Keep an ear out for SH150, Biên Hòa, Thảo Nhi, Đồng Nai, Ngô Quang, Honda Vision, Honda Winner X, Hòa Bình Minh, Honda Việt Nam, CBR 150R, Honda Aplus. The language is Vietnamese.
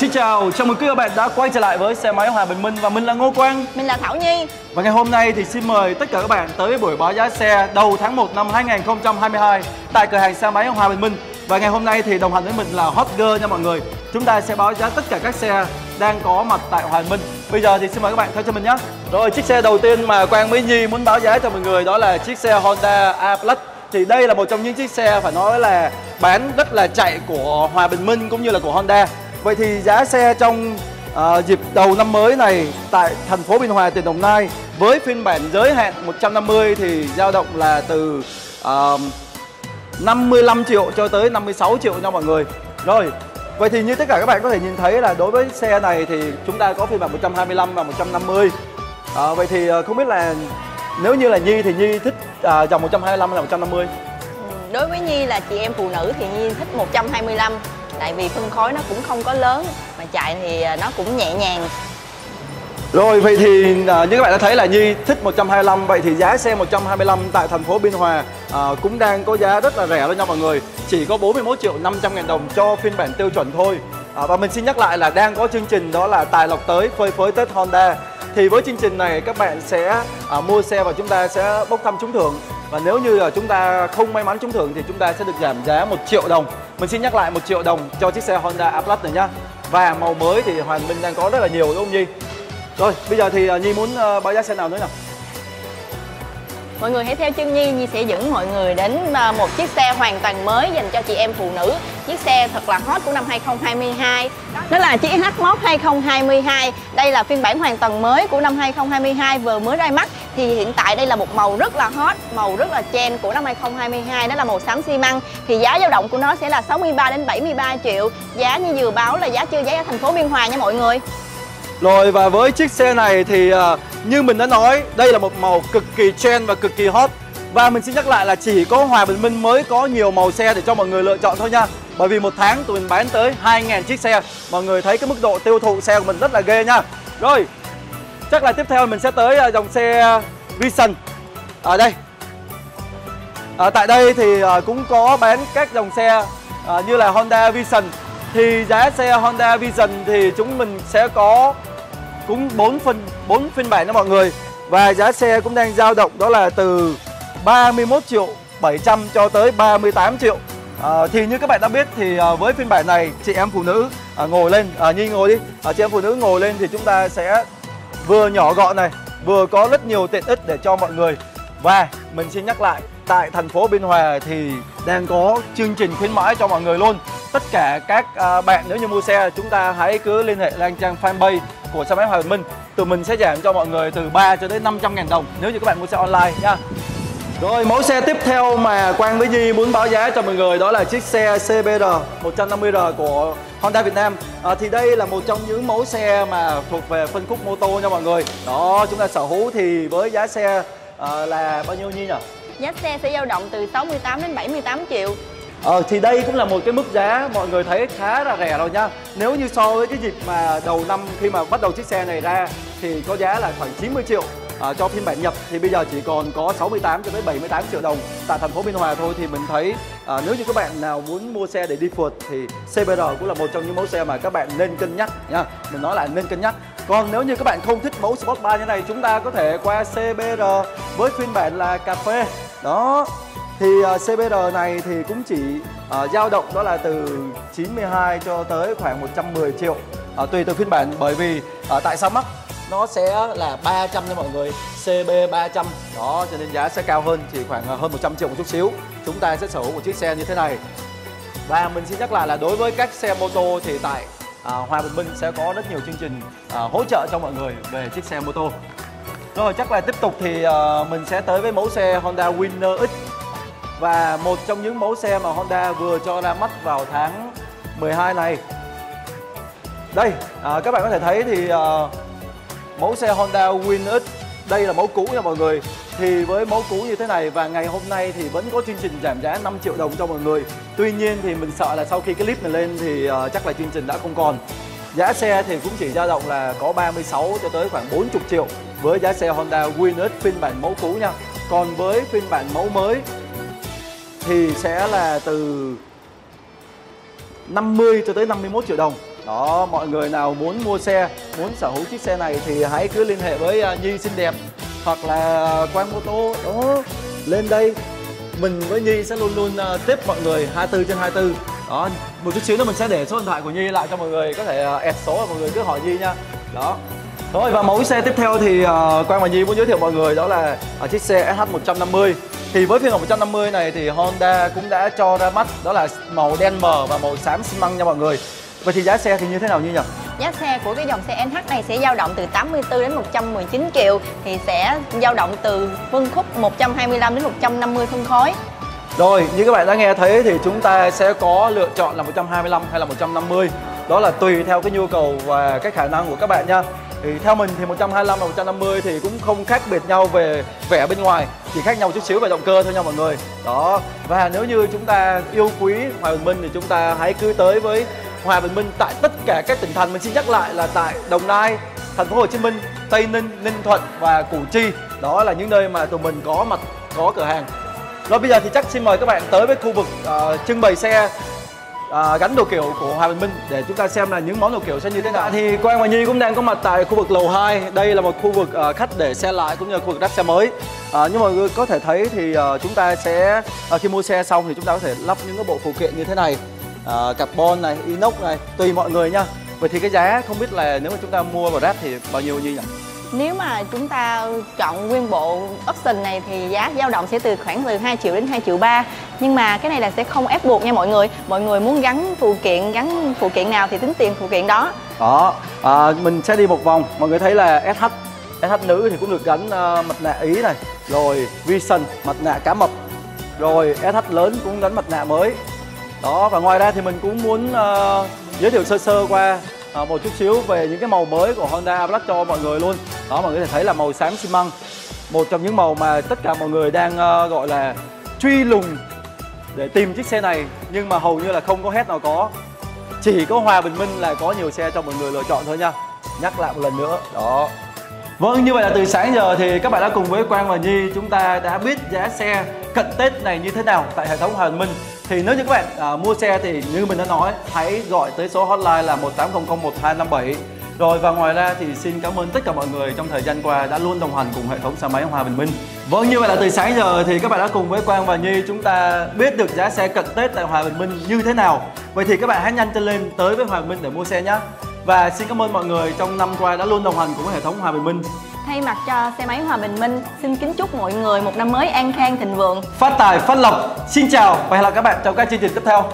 Xin chào, chào mừng các bạn đã quay trở lại với xe máy Hòa Bình Minh. Và mình là Ngô Quang. Mình là Thảo Nhi. Và ngày hôm nay thì xin mời tất cả các bạn tới với buổi báo giá xe đầu tháng 1 năm 2022 tại cửa hàng xe máy Hòa Bình Minh. Và ngày hôm nay thì đồng hành với mình là Hot Girl nha mọi người. Chúng ta sẽ báo giá tất cả các xe đang có mặt tại Hòa Bình Minh. Bây giờ thì xin mời các bạn theo cho mình nhé. Rồi, chiếc xe đầu tiên mà Quang với Nhi muốn báo giá cho mọi người đó là chiếc xe Honda Aplus. Thì đây là một trong những chiếc xe phải nói là bán rất là chạy của Hòa Bình Minh cũng như là của Honda. Vậy thì giá xe trong dịp đầu năm mới này tại thành phố Biên Hòa, tỉnh Đồng Nai với phiên bản giới hạn 150 thì dao động là từ 55 triệu cho tới 56 triệu nha mọi người. Rồi, vậy thì như tất cả các bạn có thể nhìn thấy là đối với xe này thì chúng ta có phiên bản 125 và 150. Vậy thì không biết là nếu như là Nhi thì Nhi thích dòng 125 hay là 150? Đối với Nhi là chị em phụ nữ thì Nhi thích 125. Tại vì phân khối nó cũng không có lớn mà chạy thì nó cũng nhẹ nhàng. Rồi, vậy thì như các bạn đã thấy là Nhi thích 125. Vậy thì giá xe 125 tại thành phố Biên Hòa cũng đang có giá rất là rẻ đó nha mọi người. Chỉ có 41 triệu 500 ngàn đồng cho phiên bản tiêu chuẩn thôi. Và mình xin nhắc lại là đang có chương trình đó là Tài Lộc Tới Phơi Phới Tết Honda. Thì với chương trình này các bạn sẽ mua xe và chúng ta sẽ bốc thăm trúng thưởng. Và nếu như là chúng ta không may mắn trúng thưởng thì chúng ta sẽ được giảm giá 1 triệu đồng. Mình xin nhắc lại 1 triệu đồng cho chiếc xe Honda Aplus này nhá. Và màu mới thì Hòa Bình đang có rất là nhiều đúng không Nhi? Rồi, bây giờ thì Nhi muốn báo giá xe nào nữa nào? Mọi người hãy theo chân Nhi, Nhi sẽ dẫn mọi người đến một chiếc xe hoàn toàn mới dành cho chị em phụ nữ. Chiếc xe thật là hot của năm 2022. Đó là chiếc SH150 2022. Đây là phiên bản hoàn toàn mới của năm 2022 vừa mới ra mắt. Thì hiện tại đây là một màu rất là hot, màu rất là trend của năm 2022, đó là màu xám xi măng. Thì giá dao động của nó sẽ là 63 đến 73 triệu. Giá như vừa báo là giá chưa giá ở thành phố Biên Hòa nha mọi người. Rồi, và với chiếc xe này thì như mình đã nói, đây là một màu cực kỳ trend và cực kỳ hot. Và mình xin nhắc lại là chỉ có Hòa Bình Minh mới có nhiều màu xe để cho mọi người lựa chọn thôi nha. Bởi vì một tháng tụi mình bán tới 2.000 chiếc xe. Mọi người thấy cái mức độ tiêu thụ xe của mình rất là ghê nha. Rồi, chắc là tiếp theo mình sẽ tới dòng xe Vision. Ở đây tại đây thì cũng có bán các dòng xe như là Honda Vision. Thì giá xe Honda Vision thì chúng mình sẽ có cũng 4 phiên bản đó mọi người. Và giá xe cũng đang dao động đó là từ 31 triệu 700 cho tới 38 triệu. Thì như các bạn đã biết thì với phiên bản này chị em phụ nữ ngồi lên, Nhi ngồi đi, chị em phụ nữ ngồi lên thì chúng ta sẽ vừa nhỏ gọn này, vừa có rất nhiều tiện ích để cho mọi người. Và mình xin nhắc lại tại thành phố Biên Hòa thì đang có chương trình khuyến mãi cho mọi người luôn. Tất cả các bạn nếu như mua xe chúng ta hãy cứ liên hệ lên trang fanpage của xe máy Hòa Bình Minh. Tụi mình sẽ giảm cho mọi người từ 3 cho đến 500 ngàn đồng nếu như các bạn mua xe online nha. Rồi, mẫu xe tiếp theo mà Quang với Nhi muốn báo giá cho mọi người đó là chiếc xe CBR 150R của Honda Việt Nam. Thì đây là một trong những mẫu xe mà thuộc về phân khúc mô tô nha mọi người. Đó, chúng ta sở hữu thì với giá xe là bao nhiêu Nhi nhỉ? Giá xe sẽ dao động từ 68 đến 78 triệu. Thì đây cũng là một cái mức giá mọi người thấy khá là rẻ rồi nha. Nếu như so với cái dịp mà đầu năm khi mà bắt đầu chiếc xe này ra thì có giá là khoảng 90 triệu cho phiên bản nhập. Thì bây giờ chỉ còn có 68 cho tới 78 triệu đồng tại thành phố Biên Hòa thôi. Thì mình thấy nếu như các bạn nào muốn mua xe để đi phượt thì CBR cũng là một trong những mẫu xe mà các bạn nên cân nhắc nha. Mình nói lại nên cân nhắc. Còn nếu như các bạn không thích mẫu Sport 3 như này, chúng ta có thể qua CBR với phiên bản là cà phê. Đó, thì CBR này thì cũng chỉ dao động đó là từ 92 cho tới khoảng 110 triệu tùy từ phiên bản. Bởi vì tại sao mắc? Nó sẽ là 300 nha mọi người, CB 300. Đó, cho nên giá sẽ cao hơn, chỉ khoảng hơn 100 triệu một chút xíu. Chúng ta sẽ sở hữu một chiếc xe như thế này. Và mình xin nhắc lại là đối với các xe mô tô thì tại Hòa Bình Minh sẽ có rất nhiều chương trình hỗ trợ cho mọi người về chiếc xe mô tô. Rồi, chắc là tiếp tục thì mình sẽ tới với mẫu xe Honda Winner X. Và một trong những mẫu xe mà Honda vừa cho ra mắt vào tháng 12 này. Đây, các bạn có thể thấy thì mẫu xe Honda Winner X, đây là mẫu cũ nha mọi người. Thì với mẫu cũ như thế này và ngày hôm nay thì vẫn có chương trình giảm giá 5 triệu đồng cho mọi người. Tuy nhiên thì mình sợ là sau khi cái clip này lên thì chắc là chương trình đã không còn. Giá xe thì cũng chỉ dao động là có 36 cho tới khoảng 40 triệu với giá xe Honda Winner X phiên bản mẫu cũ nha. Còn với phiên bản mẫu mới thì sẽ là từ 50 cho tới 51 triệu đồng. Đó, mọi người nào muốn mua xe, muốn sở hữu chiếc xe này thì hãy cứ liên hệ với Nhi xinh đẹp hoặc là Quang Mô Tô. Đó, lên đây mình với Nhi sẽ luôn luôn tiếp mọi người 24/24. Đó, một chút xíu nữa mình sẽ để số điện thoại của Nhi lại cho mọi người có thể add số, mọi người cứ hỏi Nhi nha. Đó. Rồi, và mẫu xe tiếp theo thì Quang và Nhi muốn giới thiệu mọi người đó là chiếc xe SH150. Thì với phiên bản 150 này thì Honda cũng đã cho ra mắt đó là màu đen mờ và màu xám xi măng nha mọi người. Vậy thì giá xe thì như thế nào Nhi nhỉ? Giá xe của cái dòng xe NH này sẽ dao động từ 84 đến 119 triệu, thì sẽ dao động từ phân khúc 125 đến 150 phân khối. Rồi, như các bạn đã nghe thấy thì chúng ta sẽ có lựa chọn là 125 hay là 150. Đó là tùy theo cái nhu cầu và cái khả năng của các bạn nha. Thì theo mình thì 125 và 150 thì cũng không khác biệt nhau về vẻ bên ngoài, chỉ khác nhau chút xíu về động cơ thôi nha mọi người. Đó, và nếu như chúng ta yêu quý Hòa Bình Minh thì chúng ta hãy cứ tới với Hòa Bình Minh tại tất cả các tỉnh thành. Mình xin nhắc lại là tại Đồng Nai, Thành phố Hồ Chí Minh, Tây Ninh, Ninh Thuận và Củ Chi. Đó là những nơi mà tụi mình có mặt, có cửa hàng. Rồi bây giờ thì chắc xin mời các bạn tới với khu vực trưng bày xe gắn đồ kiểu của Hòa Bình Minh để chúng ta xem là những món đồ kiểu sẽ như thế nào. Thì Quang và Nhi cũng đang có mặt tại khu vực lầu 2. Đây là một khu vực khách để xe lại cũng như là khu vực đắp xe mới. Như mọi người có thể thấy thì chúng ta sẽ khi mua xe xong thì chúng ta có thể lắp những cái bộ phụ kiện như thế này, carbon này, inox này, tùy mọi người nha. Vậy thì cái giá không biết là nếu mà chúng ta mua vào ráp thì bao nhiêu Nhi nhỉ? Nếu mà chúng ta chọn nguyên bộ option này thì giá dao động sẽ từ khoảng từ 2 triệu đến 2,3 triệu. Nhưng mà cái này là sẽ không ép buộc nha mọi người. Mọi người muốn gắn phụ kiện nào thì tính tiền phụ kiện đó. Đó, mình sẽ đi một vòng. Mọi người thấy là SH nữ thì cũng được gắn mặt nạ Ý này. Rồi Vision, mặt nạ cá mập. Rồi SH lớn cũng gắn mặt nạ mới. Đó, và ngoài ra thì mình cũng muốn giới thiệu sơ sơ qua một chút xíu về những cái màu mới của Honda Aplus cho mọi người luôn. Đó, mọi người có thể thấy là màu xám xi măng, một trong những màu mà tất cả mọi người đang gọi là truy lùng để tìm chiếc xe này, nhưng mà hầu như là không có hết nào có. Chỉ có Hòa Bình Minh là có nhiều xe cho mọi người lựa chọn thôi nha. Nhắc lại một lần nữa. Đó. Vâng, như vậy là từ sáng giờ thì các bạn đã cùng với Quang và Nhi chúng ta đã biết giá xe cận Tết này như thế nào tại hệ thống Hòa Bình Minh. Thì nếu như các bạn mua xe thì như mình đã nói, hãy gọi tới số hotline là 1800 1257. Rồi, và ngoài ra thì xin cảm ơn tất cả mọi người trong thời gian qua đã luôn đồng hành cùng hệ thống xe máy Hòa Bình Minh. Vâng, như vậy là từ sáng giờ thì các bạn đã cùng với Quang và Nhi chúng ta biết được giá xe cận Tết tại Hòa Bình Minh như thế nào. Vậy thì các bạn hãy nhanh chân lên tới với Hòa Bình Minh để mua xe nhé. Và xin cảm ơn mọi người trong năm qua đã luôn đồng hành cùng với hệ thống Hòa Bình Minh. Thay mặt cho xe máy Hòa Bình Minh, xin kính chúc mọi người một năm mới an khang thịnh vượng, phát tài phát lộc. Xin chào và hẹn gặp lại các bạn trong các chương trình tiếp theo.